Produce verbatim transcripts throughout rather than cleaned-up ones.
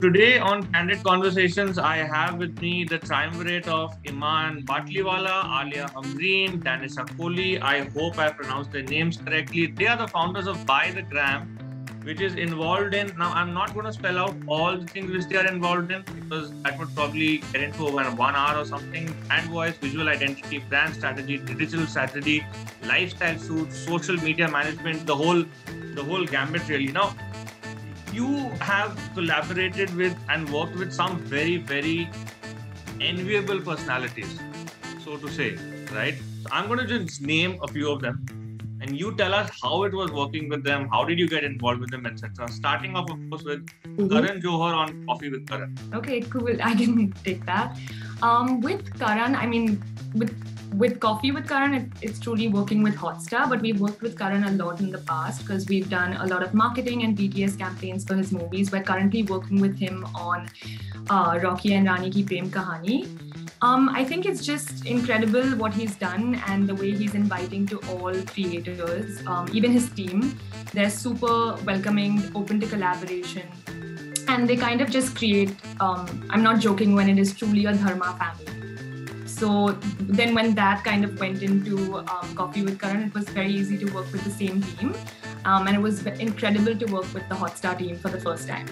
Today on Candid Conversations, I have with me the triumvirate of Iman Batliwala, Alia Hamreen, Danisha Kohli. I hope I pronounced their names correctly. They are the founders of By The Gram, which is involved in, now I'm not going to spell out all the things which they are involved in because that would probably get into over one hour or something. Brand voice, visual identity, brand strategy, digital strategy, lifestyle suits, social media management, the whole, the whole gambit really. Now, you have collaborated with and worked with some very, very enviable personalities, so to say, right? So I'm going to just name a few of them. And you tell us how it was working with them, how did you get involved with them, et cetera. Starting off, of course, with mm-hmm. Karan Johar on Koffee with Karan. Okay, cool. I didn't take that. Um, with Karan, I mean, with with Koffee with Karan, it, it's truly working with Hotstar, but we've worked with Karan a lot in the past because we've done a lot of marketing and B T S campaigns for his movies. We're currently working with him on uh, Rocky and Rani Ki Prem Kahani. Um, I think it's just incredible what he's done and the way he's inviting to all creators, um, even his team. They're super welcoming, open to collaboration, and they kind of just create, um, I'm not joking, when it is truly a Dharma family. So then when that kind of went into um, Koffee with Karan, it was very easy to work with the same team. Um, and it was incredible to work with the Hotstar team for the first time.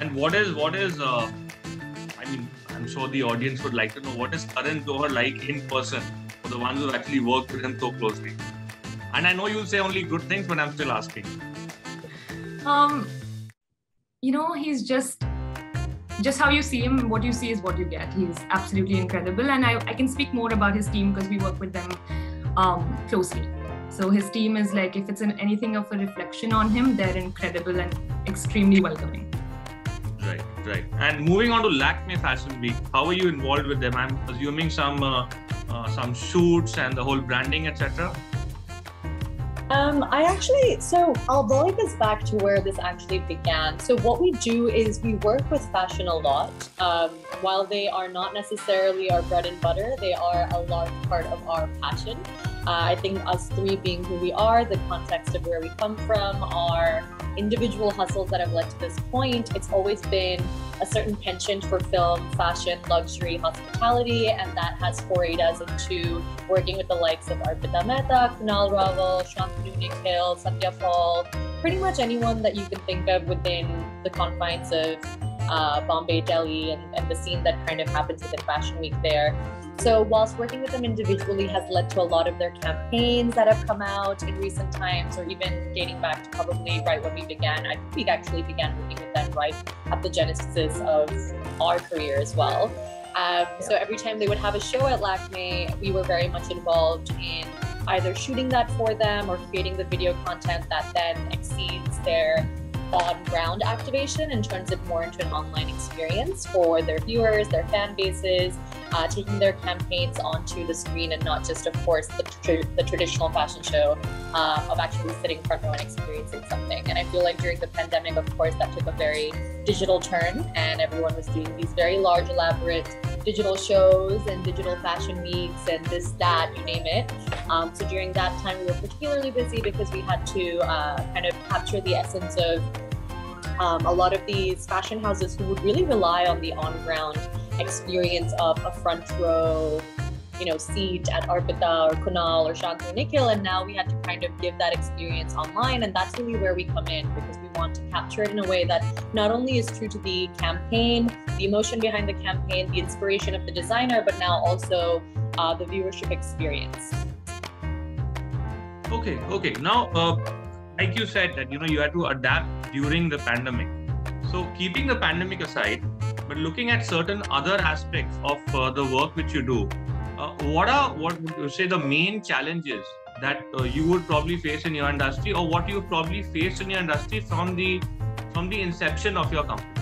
And what is, what is, uh, I mean, I'm sure the audience would like to know, what is Karan Johar like in person for the ones who actually worked with him so closely? And I know you'll say only good things, but I'm still asking. Um, you know, he's just, just how you see him, what you see is what you get. He's absolutely incredible. And I, I can speak more about his team because we work with them um, closely. So his team is like, if it's an, anything of a reflection on him, they're incredible and extremely welcoming. Right, right. And moving on to Lakme Fashion Week, how are you involved with them? I'm assuming some uh, uh, some shoots and the whole branding, et cetera. Um, I actually, so I'll roll this back to where this actually began. So what we do is we work with fashion a lot. Um, while they are not necessarily our bread and butter, they are a large part of our passion. Uh, I think us three being who we are, the context of where we come from, our individual hustles that have led to this point, it's always been a certain penchant for film, fashion, luxury, hospitality, and that has forayed us into working with the likes of Arpita Mehta, Kunal Rawal, Shantanu Nikhil, Satya Paul, pretty much anyone that you can think of within the confines of uh, Bombay, Delhi, and, and the scene that kind of happens within Fashion Week there. So whilst working with them individually has led to a lot of their campaigns that have come out in recent times, or even dating back to probably right when we began. I think we actually began working with them right at the genesis of our career as well. Um, so every time they would have a show at Lakme, we were very much involved in either shooting that for them or creating the video content that then exceeds their on-ground activation and turns it more into an online experience for their viewers, their fan bases, uh, taking their campaigns onto the screen and not just, of course, the, tra the traditional fashion show uh, of actually sitting front row and experiencing something. And I feel like during the pandemic, of course, that took a very digital turn and everyone was doing these very large, elaborate digital shows and digital fashion weeks and this, that, you name it. Um, so during that time, we were particularly busy because we had to uh, kind of capture the essence of um, a lot of these fashion houses who would really rely on the on-ground experience of a front row, you know, seat at Arpita or Kunal or Shantanu Nikhil, and now we had to kind of give that experience online, and that's really where we come in because we want to capture it in a way that not only is true to the campaign, the emotion behind the campaign, the inspiration of the designer, but now also uh, the viewership experience. Okay, okay. Now, uh, like you said that, you know, you had to adapt during the pandemic. So keeping the pandemic aside, but looking at certain other aspects of uh, the work which you do, Uh, what are what would you say the main challenges that uh, you would probably face in your industry, or what you probably faced in your industry from the from the inception of your company?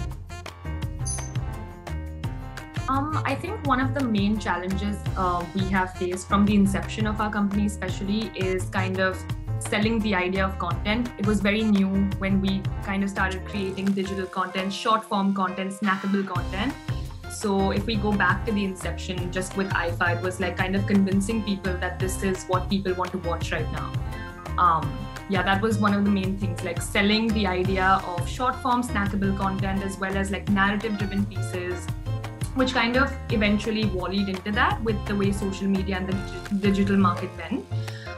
Um, I think one of the main challenges uh, we have faced from the inception of our company, especially, is kind of selling the idea of content. It was very new when we kind of started creating digital content, short form content, snackable content. So if we go back to the inception, just with I F A, it was like kind of convincing people that this is what people want to watch right now. um, yeah, that was one of the main things, like selling the idea of short form snackable content as well as like narrative driven pieces, which kind of eventually volleyed into that with the way social media and the digital market went.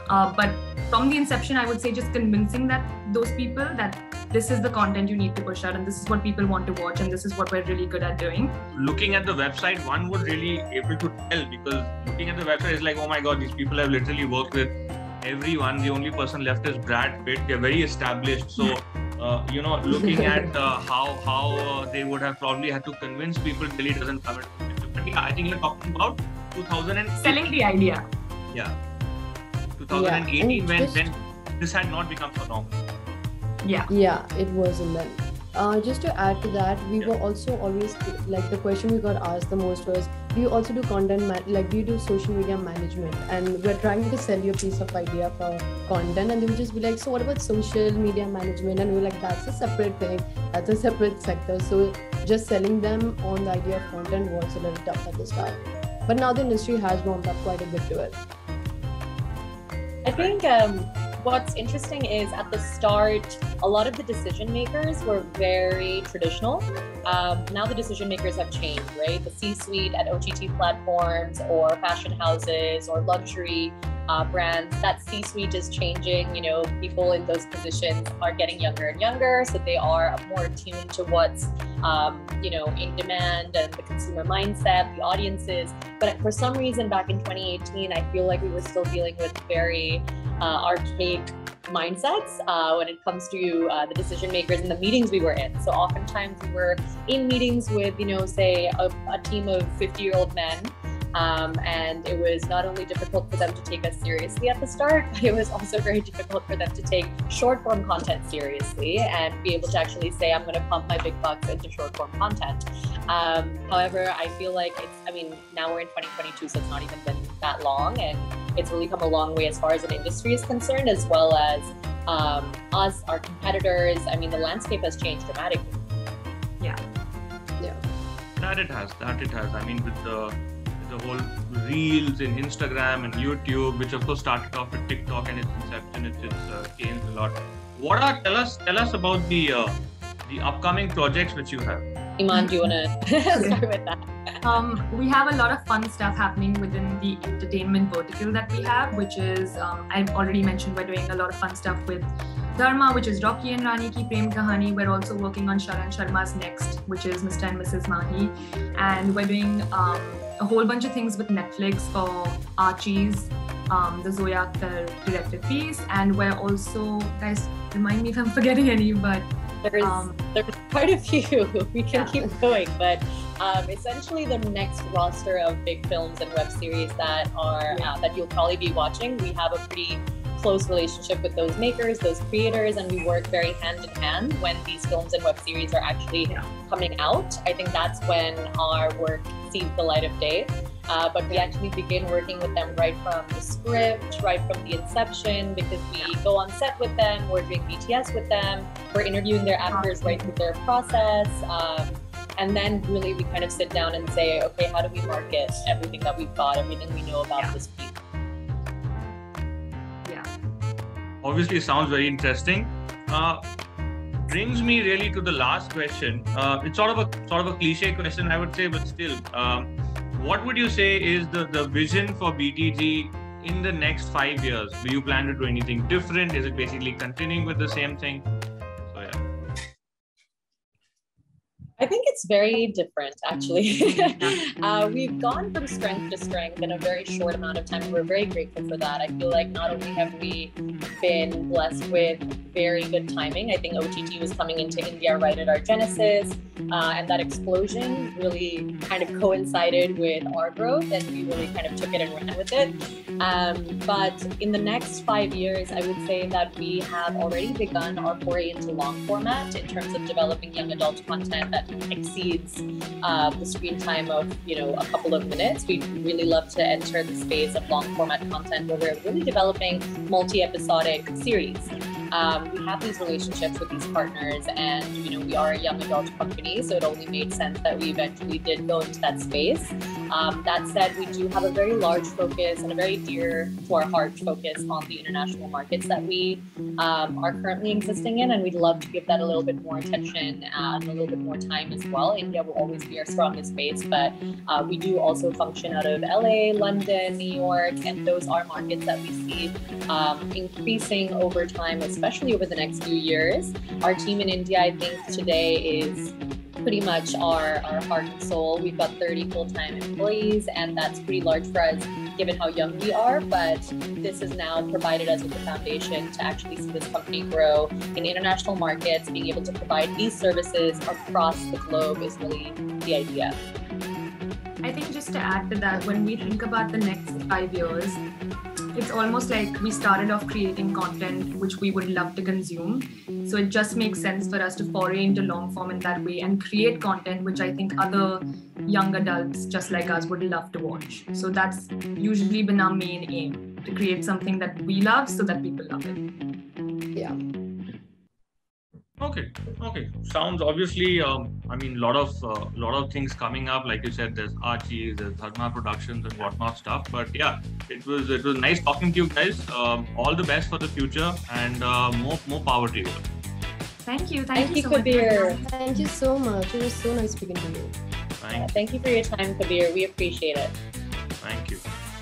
Uh, but from the inception, I would say just convincing that those people that this is the content you need to push out and this is what people want to watch and this is what we're really good at doing. Looking at the website, one would really able to tell, because looking at the website is like, oh my God, these people have literally worked with everyone. The only person left is Brad Pitt. They're very established. So, uh, you know, looking at uh, how how uh, they would have probably had to convince people till it doesn't come into play. I think you're talking about two thousand eight. Selling the idea. Yeah. twenty eighteen, yeah, when, just, when this had not become so normal. Yeah. Yeah, it wasn't then. Uh, just to add to that, we yeah. were also always, like the question we got asked the most was, do you also do content, man like do you do social media management? And we're trying to sell you a piece of idea for content, and they would just be like, so what about social media management? And we were like, that's a separate thing, that's a separate sector. So just selling them on the idea of content was a little tough at the start. But now the industry has warmed up quite a bit to it. I think um, what's interesting is at the start, a lot of the decision makers were very traditional. Um, now the decision makers have changed, right? The C-suite at O T T platforms or fashion houses or luxury uh, brands, that C-suite is changing. You know, people in those positions are getting younger and younger, so they are more attuned to what's, um, you know, in demand and the consumer mindset, the audiences. But for some reason, back in twenty eighteen, I feel like we were still dealing with very uh, archaic mindsets uh, when it comes to uh, the decision makers and the meetings we were in. So oftentimes we were in meetings with, you know, say a, a team of fifty year old men, um, and it was not only difficult for them to take us seriously at the start, but it was also very difficult for them to take short form content seriously and be able to actually say, I'm going to pump my big bucks into short form content. Um, however, I feel like it's, I mean, now we're in twenty twenty-two, so it's not even been that long, and it's really come a long way as far as an industry is concerned, as well as um, us, our competitors. I mean, the landscape has changed dramatically. Yeah. Yeah. That it has, that it has. I mean, with the, with the whole reels in Instagram and YouTube, which of course started off with TikTok and its inception, it's, it's uh, changed a lot. What are, tell us, tell us about the, uh, the upcoming projects which you have. Iman, do you want to start with that? Um, we have a lot of fun stuff happening within the entertainment vertical that we have, which is, um, I've already mentioned, we're doing a lot of fun stuff with Dharma, which is Rocky and Rani Ki Prem Kahani. We're also working on Sharan Sharma's Next, which is Mister and Missus Mahi. And we're doing um, a whole bunch of things with Netflix for Archie's, um, the Zoya Akhtar directed piece. And we're also, guys, remind me if I'm forgetting any, but There's, um, there's quite a few. We can yeah. keep going, but um, essentially the next roster of big films and web series that are yeah. uh, that you'll probably be watching, we have a pretty close relationship with those makers, those creators, and we work very hand in hand when these films and web series are actually yeah. coming out. I think that's when our work sees the light of day. Uh, but we actually begin working with them right from the script, right from the inception, because we go on set with them, we're doing B T S with them, we're interviewing their actors right through their process, um, and then really we kind of sit down and say, okay, how do we market everything that we've got, everything we know about yeah. this piece? Yeah. Obviously, it sounds very interesting. Uh, brings me really to the last question. Uh, it's sort of a sort of a cliche question, I would say, but still. Um, What would you say is the, the vision for B T G in the next five years? Do you plan to do anything different? Is it basically continuing with the same thing? So yeah. I think it's very different, actually. uh, we've gone from strength to strength in a very short amount of time, and we're very grateful for that. I feel like not only have we been blessed with very good timing, I think O T T was coming into India right at our genesis, uh, and that explosion really kind of coincided with our growth, and we really kind of took it and ran with it. Um, but in the next five years, I would say that we have already begun our foray into long format in terms of developing young adult content that exceeds uh, the screen time of, you know, a couple of minutes. We'd really love to enter the space of long format content where we're really developing multi-episodic series. um, we have these relationships with these partners, and you know, we are a young adult company, so it only made sense that we eventually did go into that space. Um, that said, we do have a very large focus and a very dear to our heart focus on the international markets that we um, are currently existing in, and we'd love to give that a little bit more attention uh, and a little bit more time as well. India will always be our strongest base, but uh, we do also function out of L A, London, New York, and those are markets that we see um, increasing over time, especially over the next few years. Our team in India, I think today is pretty much our, our heart and soul. We've got thirty full-time employees, and that's pretty large for us given how young we are, but this has now provided us with the foundation to actually see this company grow in international markets. Being able to provide these services across the globe is really the idea. I think just to add to that, when we think about the next five years, it's almost like we started off creating content which we would love to consume. So it just makes sense for us to foray into long form in that way and create content which I think other young adults just like us would love to watch. So that's usually been our main aim, to create something that we love so that people love it. Yeah. Okay. Okay. Sounds obviously, um, I mean, a lot of uh, lot of things coming up. Like you said, there's Archie's, there's Dharma Productions and whatnot stuff. But yeah, it was it was nice talking to you guys. Um, all the best for the future, and uh, more more power to you. Thank you. Thank, thank you, so Kabir. Much. Thank you so much. It was so nice speaking to you. Thank, yeah, thank you for your time, Kabir. We appreciate it. Thank you.